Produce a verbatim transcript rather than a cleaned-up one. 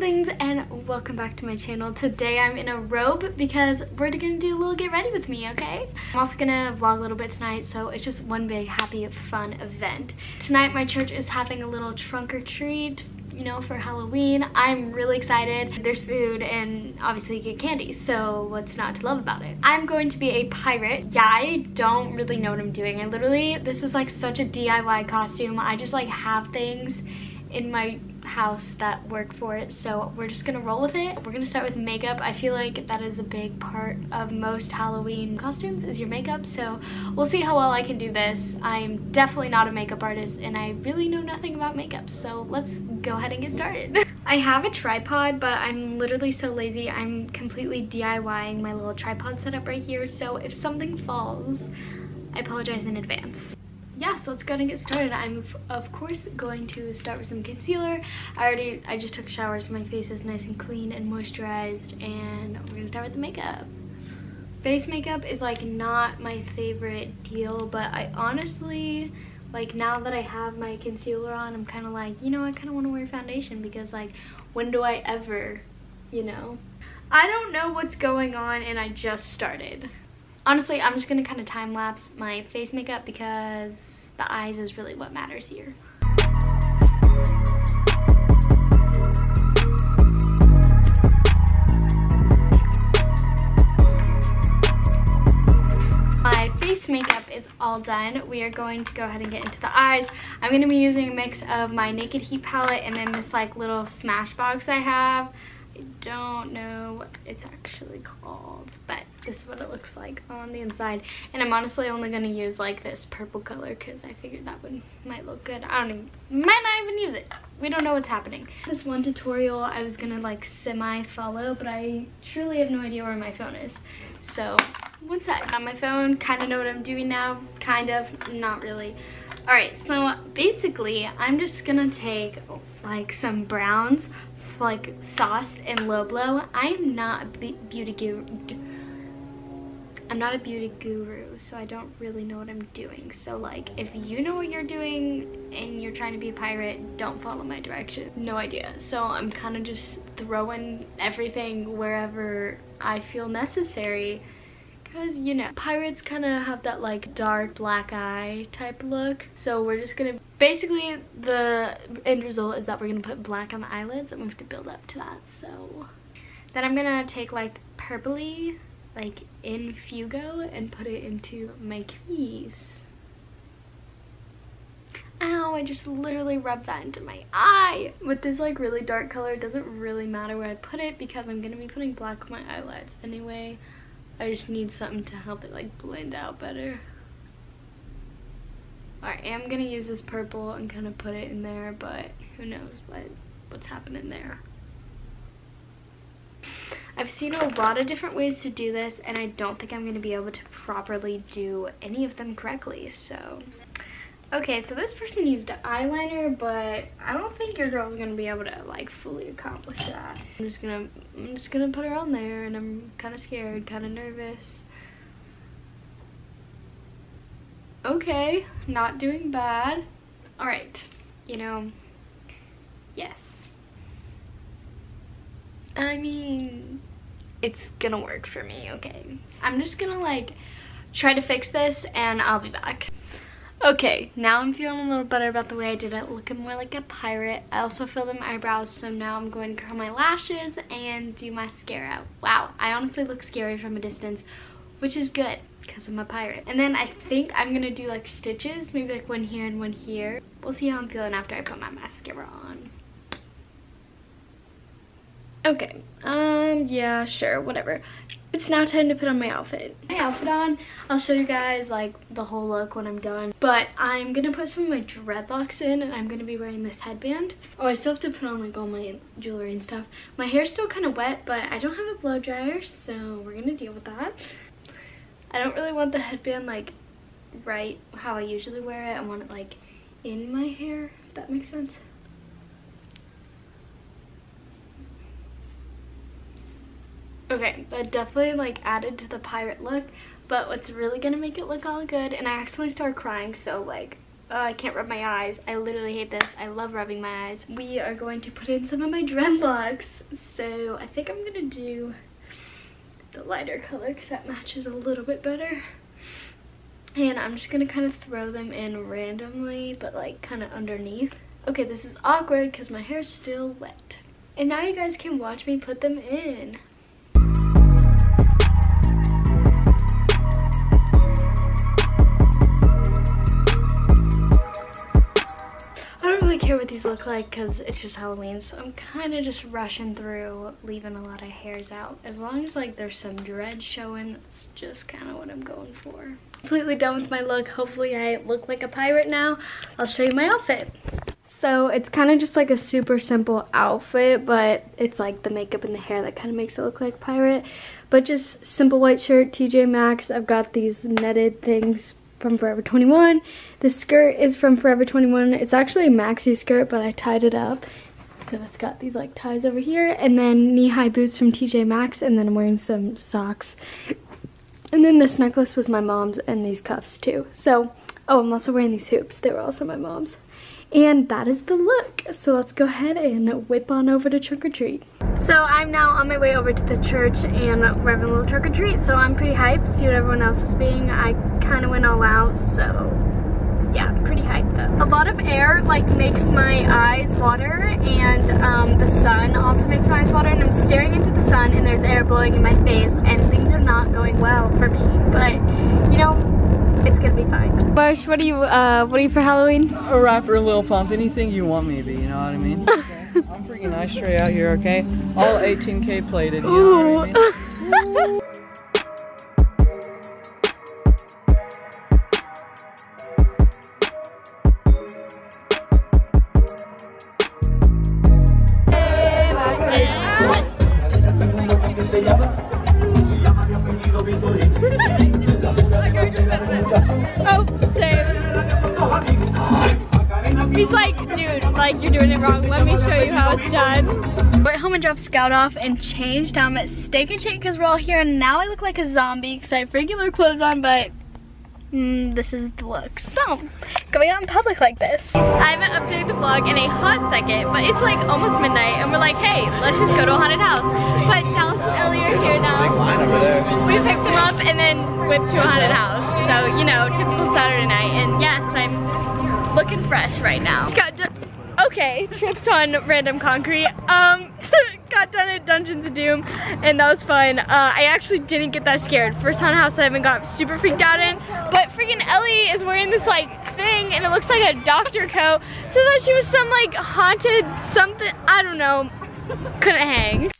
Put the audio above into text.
things and welcome back to my channel. Today I'm in a robe because we're gonna do a little get ready with me, okay? I'm also gonna vlog a little bit tonight, so it's just one big happy fun event. Tonight my church is having a little trunk or treat, you know, for Halloween. I'm really excited. There's food and obviously you get candy, so what's not to love about it? I'm going to be a pirate. Yeah, I don't really know what I'm doing. I literally, this was like such a D I Y costume. I just like have things in my house that work for it, so we're just gonna roll with it. We're gonna start with makeup. I feel like that is a big part of most Halloween costumes is your makeup, so we'll see how well I can do this. I'm definitely not a makeup artist and I really know nothing about makeup, so let's go ahead and get started. I have a tripod, but I'm literally so lazy. I'm completely DIYing my little tripod setup right here, so if something falls, I apologize in advance. Yeah, so let's go ahead and get started. I'm of course going to start with some concealer. I already, I just took showers, so my face is nice and clean and moisturized, and we're gonna start with the makeup. Face makeup is like not my favorite deal, but I honestly, like now that I have my concealer on, I'm kinda like, you know, I kinda wanna wear foundation because like, when do I ever, you know? I don't know what's going on and I just started. Honestly, I'm just gonna kind of time lapse my face makeup because the eyes is really what matters here. My face makeup is all done. We are going to go ahead and get into the eyes. I'm gonna be using a mix of my Naked Heat palette and then this like little Smashbox I have. I don't know what it's actually called, but this is what it looks like on the inside. And I'm honestly only going to use like this purple color because I figured that one might look good. I don't even, might not even use it. We don't know what's happening. This one tutorial I was going to like semi follow, but I truly have no idea where my phone is. So one sec. On my phone, kind of know what I'm doing now. Kind of, not really. All right, so basically I'm just going to take like some browns, like sauce and low blow. I'm not a beauty guru. I'm not a beauty guru, so I don't really know what I'm doing. So like, if you know what you're doing and you're trying to be a pirate, don't follow my direction. No idea. So I'm kind of just throwing everything wherever I feel necessary. Because, you know, pirates kind of have that like dark black eye type look. So we're just gonna, basically the end result is that we're gonna put black on the eyelids and we have to build up to that. So then I'm gonna take like purpley, like in Fugo, and put it into my crease. Ow, I just literally rubbed that into my eye. With this like really dark color, it doesn't really matter where I put it because I'm gonna be putting black on my eyelids anyway. I just need something to help it like blend out better. I am gonna use this purple and kind of put it in there, but who knows what what's happening there. I've seen a lot of different ways to do this, and I don't think I'm gonna be able to properly do any of them correctly, so. Okay, so this person used eyeliner, but I don't think your girl's gonna be able to like fully accomplish that. I'm just gonna, I'm just gonna put her on there, and I'm kind of scared, kind of nervous. Okay, not doing bad. All right, you know, yes. I mean, it's gonna work for me. Okay, I'm just gonna like try to fix this, and I'll be back. Okay, now I'm feeling a little better about the way I did it, looking more like a pirate. I also filled in my eyebrows, so now I'm going to curl my lashes and do mascara. Wow, I honestly look scary from a distance, which is good, because I'm a pirate. And then I think I'm gonna do like stitches, maybe like one here and one here. We'll see how I'm feeling after I put my mascara on. Okay, um, yeah, sure, whatever. It's now time to put on my outfit. My outfit on, I'll show you guys like the whole look when I'm done. But I'm gonna put some of my dreadlocks in and I'm gonna be wearing this headband. Oh, I still have to put on like all my jewelry and stuff. My hair's still kind of wet, but I don't have a blow dryer, so we're gonna deal with that. I don't really want the headband like right how I usually wear it. I want it like in my hair, if that makes sense. Okay, that definitely like added to the pirate look, but what's really gonna make it look all good, and I accidentally started crying, so like Uh, I can't rub my eyes. I literally hate this. I love rubbing my eyes. We are going to put in some of my dreadlocks. So I think I'm gonna do the lighter color because that matches a little bit better. And I'm just gonna kind of throw them in randomly, but like kind of underneath. Okay, this is awkward because my hair's still wet. And now you guys can watch me put them in. What these look like because it's just Halloween, so I'm kind of just rushing through, leaving a lot of hairs out. As long as like there's some dread showing, that's just kind of what I'm going for. Completely done with my look. Hopefully I look like a pirate now. I'll show you my outfit. So it's kind of just like a super simple outfit, but it's like the makeup and the hair that kind of makes it look like pirate. But just simple white shirt, T J Maxx. I've got these netted things from Forever twenty-one. This skirt is from Forever twenty-one. It's actually a maxi skirt, but I tied it up. So it's got these like ties over here, and then knee-high boots from T J Maxx, and then I'm wearing some socks. And then this necklace was my mom's, and these cuffs too. So, oh, I'm also wearing these hoops. They were also my mom's. And that is the look. So let's go ahead and whip on over to Trick or Treat. So I'm now on my way over to the church and we're having a little trick or treat, so I'm pretty hyped. See what everyone else is being. I kind of went all out, so yeah, I'm pretty hyped up. A lot of air like makes my eyes water, and um, the sun also makes my eyes water, and I'm staring into the sun and there's air blowing in my face and things are not going well for me, but you know, it's gonna be fine. Marsh, what are you, uh, what are you for Halloween? A rapper, a Lil Pump, anything you want me to be, you know what I mean? Okay. I'm freaking ice tray out here, okay? All eighteen K plated, you know what I mean? He's like, dude, like you're doing it wrong. Let me show you how it's done. We're at home and dropped Scout off and changed. I'm at Steak and Shake because we're all here, and now I look like a zombie because I have regular clothes on, but mm, this is the look. So, going out in public like this. I haven't updated the vlog in a hot second, but it's like almost midnight, and we're like, hey, let's just go to a haunted house. But Dallas and Ellie are here now. We picked them up and then whipped to a haunted house. So, you know, typical Saturday night, and yes, I'm looking fresh right now. Just got done. Okay, trips on random concrete. Um, got done at Dungeons of Doom, and that was fun. Uh, I actually didn't get that scared. First haunted house I haven't got super freaked out in. But freaking Ellie is wearing this like thing, and it looks like a doctor coat. So I thought she was some like haunted something. I don't know. Couldn't hang.